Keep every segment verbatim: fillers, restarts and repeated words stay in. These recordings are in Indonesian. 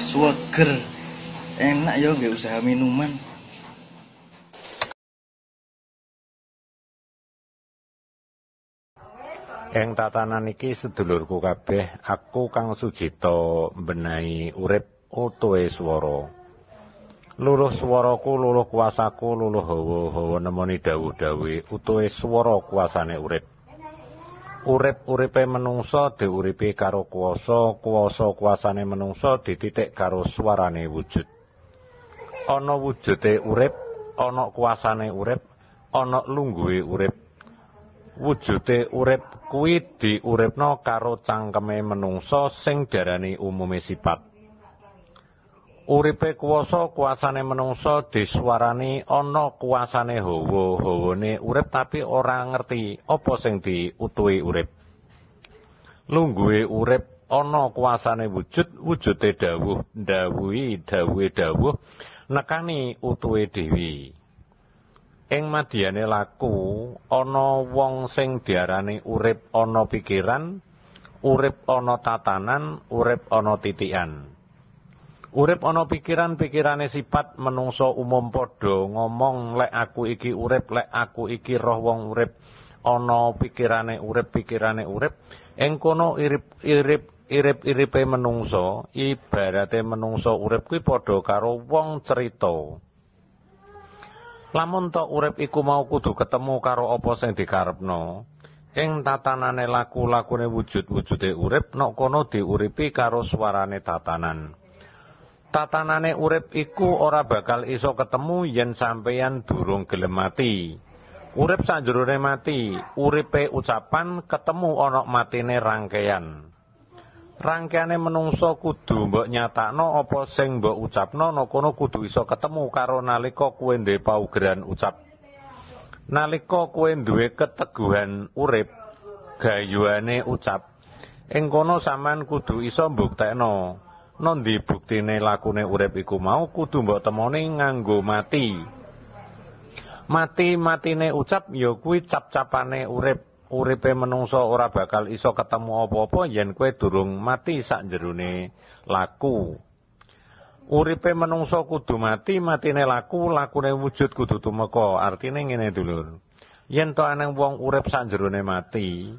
Suager enak ya, nggak usaha minuman. Yang tak tanan iki sedulurku kabeh, aku Kang Sujito mbenahi urip utuhe swara. Luluh swaraku, luluh kuasaku, luluh hawa-hawa nemoni dawuh-dawuhe utuhe swara kuasane urip. Urip-uripe menungsa diuripi karo kuasa, kuasa kuasane menungsa dititik karo swarane wujud. Ana wujude urip, ana kuasane urip, ana lungguhe urip. Wujude urip kuwi diuripna karo cangkeme menungsa sing diarani umume sipat. Uripe kuwasa kuasane menungsa disuarani ana kuasane hawa-hawane urip, tapi ora ngerti apa sing diutuhi urip. Lungguhe urip ana kuasane wujud, wujude dawuh ndawuhi dawuhe dawuh nekani utuhe dewi. Ing madyané laku ana wong sing diarani urip ana pikiran, urip ana tatanan, urip ana titikan. Urip ana pikiran, pikirane sifat menungsa umum padha ngomong lek aku iki urip, lek aku iki roh wong urip. Ana pikirane urip, pikirane urip. Ing kono irip-irip irip-iripe menungsa, ibarate menungsa urip kuwi padha karo wong cerita. Lamun tok urip iku mau kudu ketemu karo apa sing dikarepno. Ing tatanane laku-lakune wujud-wujude urip, nok kono diuripi karo swarane tatanan. Tatanane urip iku ora bakal iso ketemu yen sampeyan durung gelem mati. Urip sanjerone mati, uripe ucapan ketemu ana matine rangkaian. Rangkaiane menungsa kudu mbok nyatakno apa sing mbok ucapno, ana kono kudu iso ketemu karo nalika kuwe duwe paugeran ucap. Nalika kuwe duwe keteguhan urip, gayuhane ucap, ing kono sampean kudu iso mbuktekno. Nondi buktine lakune urip iku mau kudu mbok temoni nganggo mati. Mati-matine ucap ya kuwi cap-capane urip. Uripe menungsa ora bakal iso ketemu apa-apa yen kowe durung mati sak jerone laku. Uripe menungsa kudu mati, matine laku, lakune wujud kudu tumeka. Artine ngene, dulur. Yen to ana wong urip sak jerone mati,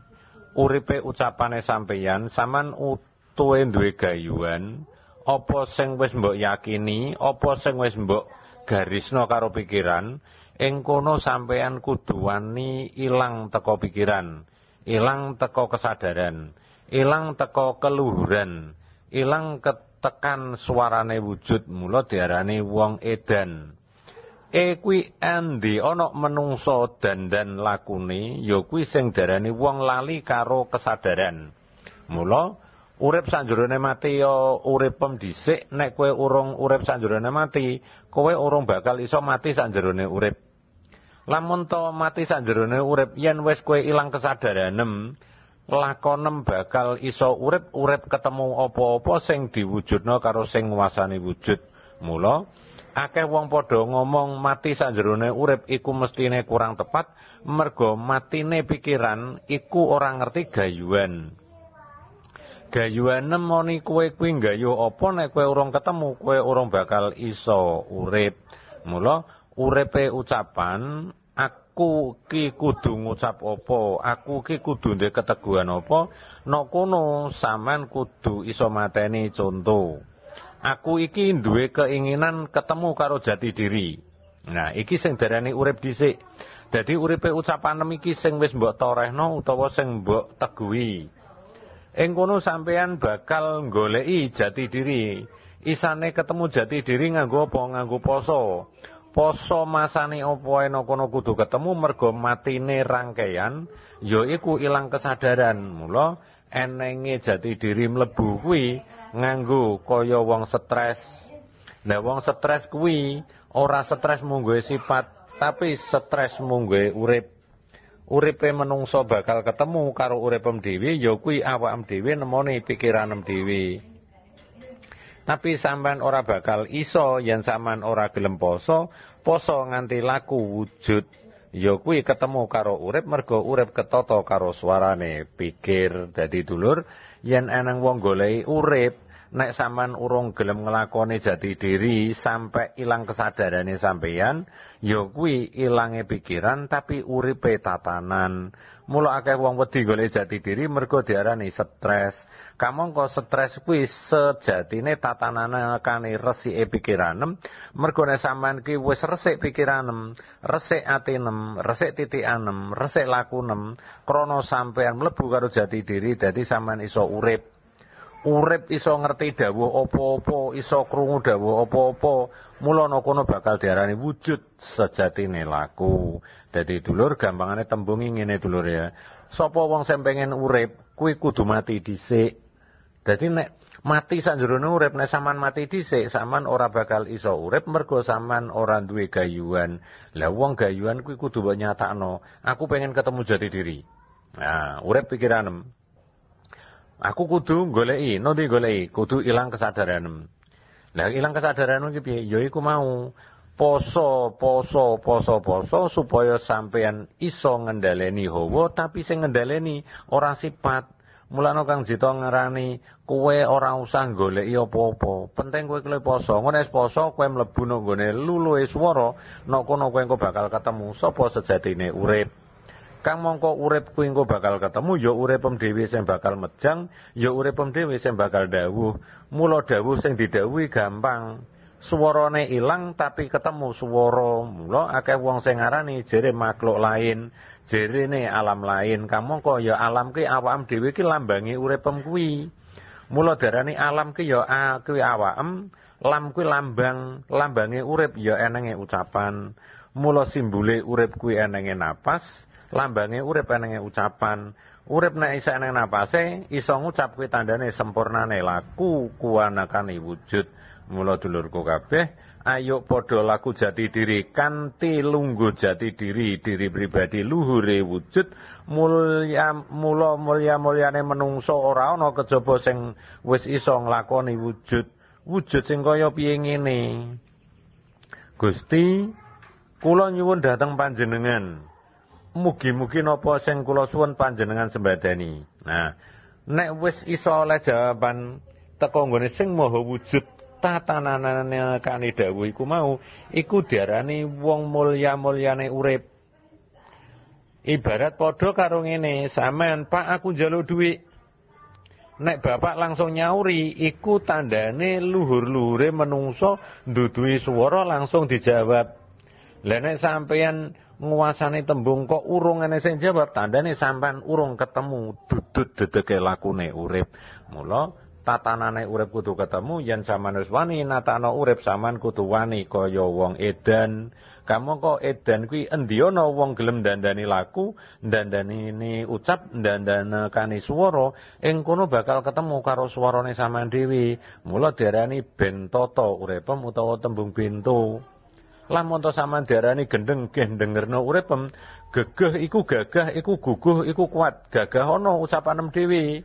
uripe ucapane sampeyan, sampean utuhe duwe gayuhan, apa sing wis mbok yakini, apa sing wis mbok garisno karo pikiran. Ing kono sampeyan kudu wani ilang teko pikiran, ilang teko kesadaran, ilang teko keluhuran, ilang ketekan suarane wujud, mula diarani wong edan. E kuwi endi ana menungsa dandan lakune ya kuwi sing diarani wong lali karo kesadaran. Mula urip sanjerone mati ya uripem dhisik, nek kowe urung urip sanjerone mati, kowe urung bakal iso mati sanjerone urip. Lamun to mati sanjerone urip, yen wis kowe ilang kesadaran, lakonem bakal iso urip, urip ketemu apa-apa sing diwujudna karo sing nguasani wujud. Mula akeh wong padha ngomong mati sanjerone urip iku mestine kurang tepat, mergo matine pikiran iku ora ngerti gayuhan. Gayuhane moni kowe kuwi nggayuh apa, nek kowe urung ketemu kowe urung bakal iso urip. Mula uripe ucapan, aku ki kudu ngucap apa, aku ki kudu ndek keteguhan apa, nok kono sampean kudu iso mateni. Conto, aku iki duwe keinginan ketemu karo jati diri. Nah, iki sing diarani urip dhisik. Dadi uripe ucapanem iki sing wis mbok torehno utawa sing mbok teguhi. Ing kono sampean bakal nggoleki jati diri. Isane ketemu jati diri nganggo apa? Nganggo poso. Poso masane apa ana kono kudu ketemu, mergo matine rangkaian ya iku ilang kesadaran. Mula enenge jati diri mlebu kuwi nganggo kaya wong stres. Lah wong stres kuwi ora stres mung nggoe sifat, tapi stres mung nggoe urip. Uripe menungsa bakal ketemu karo uripem dhewe ya kuwi awakmu dhewe nemoni pikiranem dhewe. Tapi sampean ora bakal iso yen sampean ora gelem poso, poso nganti laku wujud. Ya kuwi ketemu karo urip, mergo urip ketata karo swarane pikir. Dadi dulur, yen eneng wong goleki urip, nek sampean urung gelem ngelakoni jati diri sampai ilang kesadarane sampeyan, ya kuwi ilange pikiran tapi uripe tatanan. Mula akeh wong wedi golek jati diri mergo diarani stres. Kamangka stres kuwi sejatine tatananane resike pikiranem, mergo nek sampean ki wis resik pikiranem, resik atinem, resik titikanem, resik lakunem, krana sampean mlebu karo jati diri dadi sampean iso urip. Urip iso ngerti dawuh apa-apa, iso krungu dawuh apa-apa, mula ana kono bakal diarani wujud sejatine laku. Dadi dulur gampangane tembungi ngene dulur ya. Sapa wong sing pengen urip, kuwi kudu mati dhisik. Dadi nek mati sak jero urip, nek sampean mati dhisik, sampean ora bakal iso urip mergo sampean ora duwe gayuhan. Lah wong gayuhan kuwi kudu mbok nyatakno, aku pengen ketemu jati diri. Nah, urip pikiranem. Aku kudu goleki, nanti goleki, kudu ilang kesadaran. Nah, ilang kesadaran iki piye? Ya iku mau poso, poso, poso, poso supaya sampean iso ngendhaleni hawa, tapi sing ngendhaleni ora sifat. Mulane Kang Sujito ngarani, kowe ora usah goleki apa-apa. Penting kowe kuwi poso. Ngono wis poso, kowe mlebu nang gone luluhe swara, nek kono kowe engko bakal ketemu sapa sejatine urip. Kang mongko urip kuwi engko bakal ketemu ya uripem dhewe sing bakal mejang, ya uripem dhewe sing bakal dawuh. Mula dawuh sing didhawuhi gampang. Suwarane ilang tapi ketemu swara. Mula akeh wong sing ngarani jere makhluk lain, jerene alam lain. Kang mongko ya alam ki awakmu dhewe ki lambange uripem kuwi. Mula darani alam ki ya kuwi awakmu, lam kuwi lambang, lambange urip ya enenge ucapan. Mula simbole urip kuwi enenge napas. Lambange urip enenge ucapan, urip nek isih eneng napase, iso ngucap kuwi tandane sempurnane laku kuwanakane wujud. Mula dulurku kabeh, ayo padha laku jati diri kanthi lungguh jati diri, diri pribadi luhure wujud. Mulya mula mulya-mulyane menungso ora ana kejaba sing wis iso nglakoni wujud. Wujud sing kaya piye ngene. Gusti, kula nyuwun dhateng panjenengan. Mugi-mugi napa sing kula suwun panjenengan sembadani. Nah, nek wis iso oleh jawaban teka nggone sing maha wujud tatananane kane dawuh iku mau, iku diarani wong mulya-mulyane urip. Ibarat padha karo ngene, sampean Pak aku njaluk dhuwit. Nek bapak langsung nyauri, iku tandane luhur-luhure menungso nduduhi swara langsung dijawab. Lah nek sampean nguasane tembung kok urung ana sing jawab, tandane sampean urung ketemu dudut dedeke lakune urip. Mula tatanane urip kudu ketemu, yen sampean wis wani natana urip sampean kudu wani kaya wong edan. Kamangka edan kuwi endi ana wong gelem ndandani laku, ndandani ini ucap, ndandanekane swara, ing kono bakal ketemu karo swarane sampean dhewe. Mula diarani bentata uripem utawa tembung bento. Lamun to sampean diarani gendeng gendengerno uripem, gegeh iku gagah, iku guguh, iku kuat. Gagah ana ucapanem dhewe,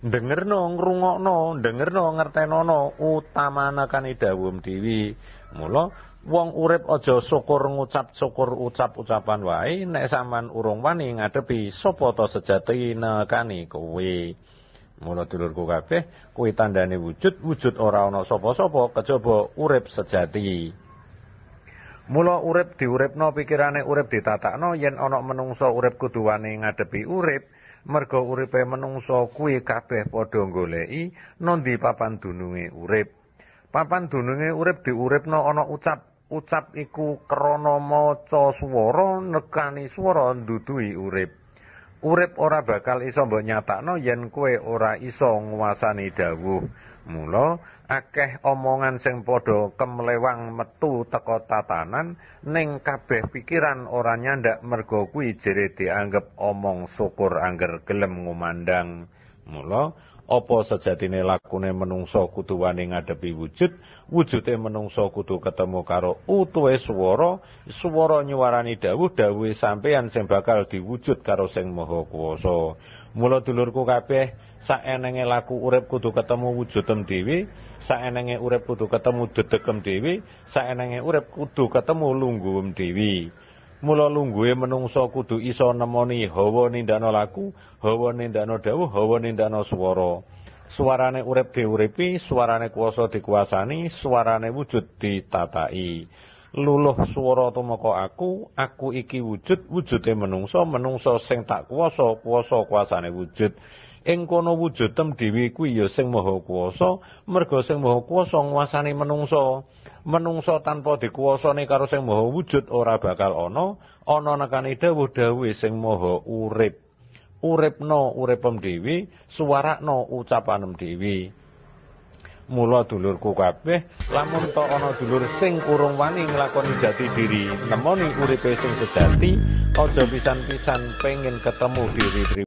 dengerno ngrungokno, dengerno ngertenono utamane kane dawuh dhewe. Mula wong urip aja syukur ngucap syukur ucap-ucapan wae, nek sampean urung wani ngadepi sapa to sejatine kane kowe. Mula dulurku kabeh, kuwi tandane wujud, wujud ora ana sapa-sapa kejaba urip sejati. Mula urip diuripno, pikirane urip ditatakno, yen ana menungsa urip kudu wani ngadepi urip, merga uripe menungsa kuwi kabeh padha goleki nandhi papan dununge urip. Papan dununge urip diuripno ana ucap, ucap iku krana maca swara, nekani swara nduduhi urip. Urip ora bakal iso mbok nyatakno yen kowe ora iso nguasani dawuh. Mula akeh omongan sing padha kemlewang metu teka tatanan ning kabeh pikiran ora nyandak merga kuwi jere dianggep omong syukur angger gelem ngumandang. Mula apa sejatine lakune menungsa kudu wani ngadepi wujud, wujude menungsa kudu ketemu karo utuhe swara, swara nyuwarani dawuh, dawuhe sampeyan sing bakal diwujud karo sing maha kuwasa. Mula dulurku kabeh, saenenge laku urip kudu ketemu wujudem dhewe, saenenge urip kudu ketemu dedekem dhewe, saenenge urip kudu ketemu lungguhem dhewe. Mula lungguhe menungsa kudu iso nemoni hawa nindana laku, hawa nindana dawuh, hawa nindana swara. Suarane urip diurepi, suarane kuasa dikuasani, suarane wujud ditatai. Luluh swara tumeka aku, aku iki wujud, wujude menungsa, menungsa sing tak kuasa, kuasa kuasane wujud. Ing kono wujud tem dhewe kuwi ya sing maha kuasa, merga sing maha kuasa nguasani menungsa. Menungsa tanpa dikuasani karo sing maha wujud ora bakal ana, ana nekane dawuh-dawuhe sing maha urip. Uripno uripem dhewe, suwarakno ucapanem dhewe. Mula dulurku kabeh, lamun ta ana dulur sing kurung wani nglakoni jati diri, nemoni uripe sing sejati, aja pisan-pisan pengin ketemu diri.